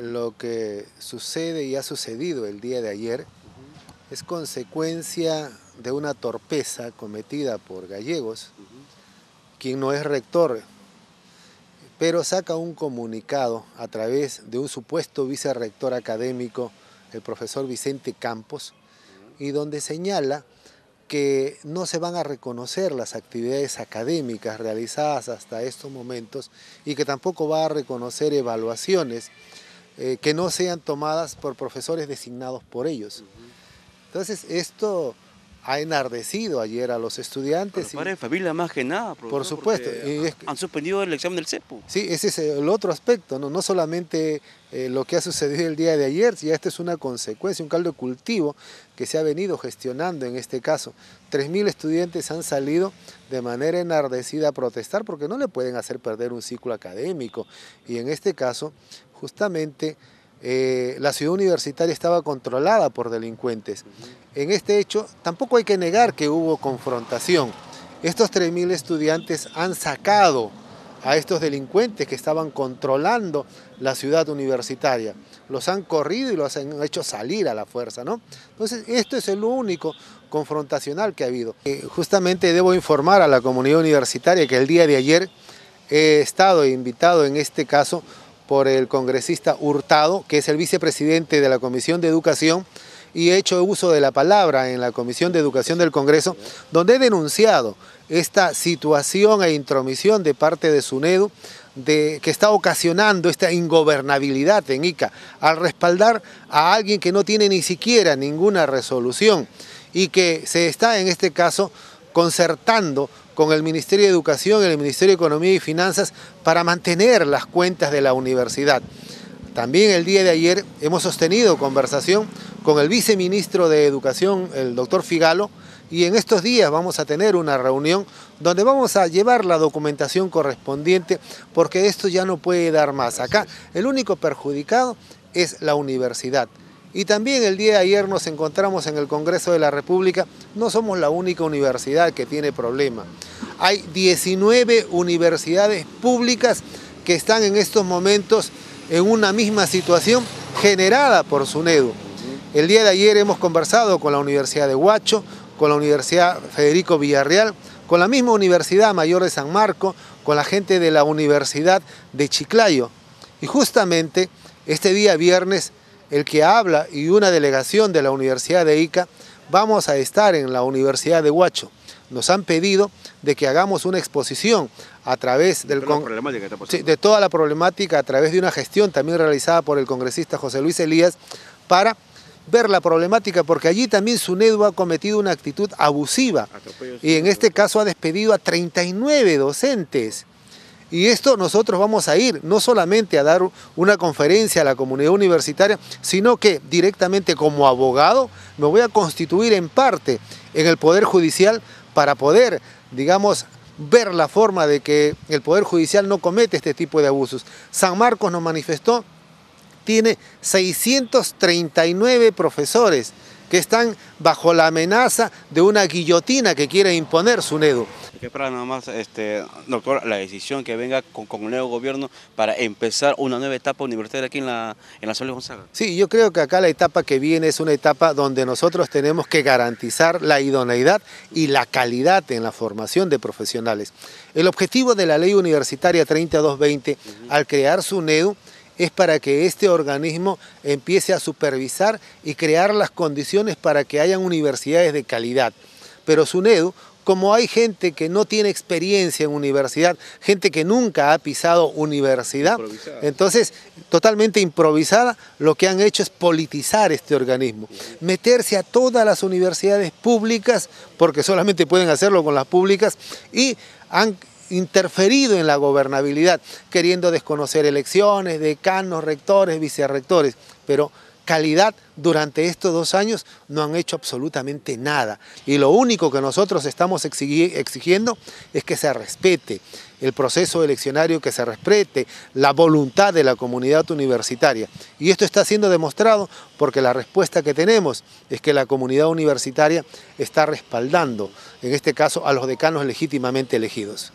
Lo que sucede y ha sucedido el día de ayer es consecuencia de una torpeza cometida por Gallegos, quien no es rector, pero saca un comunicado a través de un supuesto vicerrector académico, el profesor Vicente Campos, y donde señala que no se van a reconocer las actividades académicas realizadas hasta estos momentos y que tampoco va a reconocer evaluaciones que no sean tomadas por profesores designados por ellos. Entonces esto ha enardecido ayer a los estudiantes. Pero para de familia más que nada, profesor, por supuesto. Han suspendido el examen del CEPU. Sí, ese es el otro aspecto, no solamente lo que ha sucedido el día de ayer, ya esto es una consecuencia, un caldo de cultivo que se ha venido gestionando en este caso. 3.000 estudiantes han salido de manera enardecida a protestar porque no le pueden hacer perder un ciclo académico. Y en este caso, justamente, la ciudad universitaria estaba controlada por delincuentes. En este hecho, tampoco hay que negar que hubo confrontación. Estos 3.000 estudiantes han sacado a estos delincuentes que estaban controlando la ciudad universitaria. Los han corrido y los han hecho salir a la fuerza, Entonces, esto es lo único confrontacional que ha habido. Justamente debo informar a la comunidad universitaria que el día de ayer he estado invitado en este caso por el congresista Hurtado, que es el vicepresidente de la Comisión de Educación, y he hecho uso de la palabra en la Comisión de Educación del Congreso, donde he denunciado esta situación e intromisión de parte de Sunedu, que está ocasionando esta ingobernabilidad en Ica, al respaldar a alguien que no tiene ni siquiera ninguna resolución, y que se está en este caso concertando con el Ministerio de Educación, el Ministerio de Economía y Finanzas para mantener las cuentas de la universidad. También el día de ayer hemos sostenido conversación con el viceministro de Educación, el doctor Figallo, y en estos días vamos a tener una reunión donde vamos a llevar la documentación correspondiente porque esto ya no puede dar más. Acá el único perjudicado es la universidad. Y también el día de ayer nos encontramos en el Congreso de la República, no somos la única universidad que tiene problema. Hay 19 universidades públicas que están en estos momentos en una misma situación generada por Sunedu. El día de ayer hemos conversado con la Universidad de Huacho, con la Universidad Federico Villarreal, con la misma Universidad Mayor de San Marcos, con la gente de la Universidad de Chiclayo. Y justamente este día viernes, el que habla y una delegación de la Universidad de Ica, vamos a estar en la Universidad de Huacho. Nos han pedido de que hagamos una exposición a través de toda la problemática, a través de una gestión también realizada por el congresista José Luis Elías, para ver la problemática, porque allí también Sunedu ha cometido una actitud abusiva. Y en este caso ha despedido a 39 docentes. Y esto nosotros vamos a ir, no solamente a dar una conferencia a la comunidad universitaria, sino que directamente como abogado me voy a constituir en parte en el Poder Judicial para poder, ver la forma de que el Poder Judicial no comete este tipo de abusos. San Marcos nos manifestó, tiene 639 profesores que están bajo la amenaza de una guillotina que quiere imponer Sunedu. Hay que esperar nada más, doctor, la decisión que venga con el nuevo gobierno para empezar una nueva etapa universitaria aquí en la zona de Gonzaga. Sí, yo creo que acá la etapa que viene es una etapa donde nosotros tenemos que garantizar la idoneidad y la calidad en la formación de profesionales. El objetivo de la Ley Universitaria 3220 al crear Sunedu es para que este organismo empiece a supervisar y crear las condiciones para que hayan universidades de calidad. Pero Sunedu, como hay gente que no tiene experiencia en universidad, gente que nunca ha pisado universidad, entonces totalmente improvisada, lo que han hecho es politizar este organismo, meterse a todas las universidades públicas, porque solamente pueden hacerlo con las públicas, y han interferido en la gobernabilidad, queriendo desconocer elecciones, decanos, rectores, vicerrectores, pero calidad durante estos 2 años no han hecho absolutamente nada. Y lo único que nosotros estamos exigiendo es que se respete el proceso eleccionario, que se respete la voluntad de la comunidad universitaria. Y esto está siendo demostrado porque la respuesta que tenemos es que la comunidad universitaria está respaldando, en este caso, a los decanos legítimamente elegidos.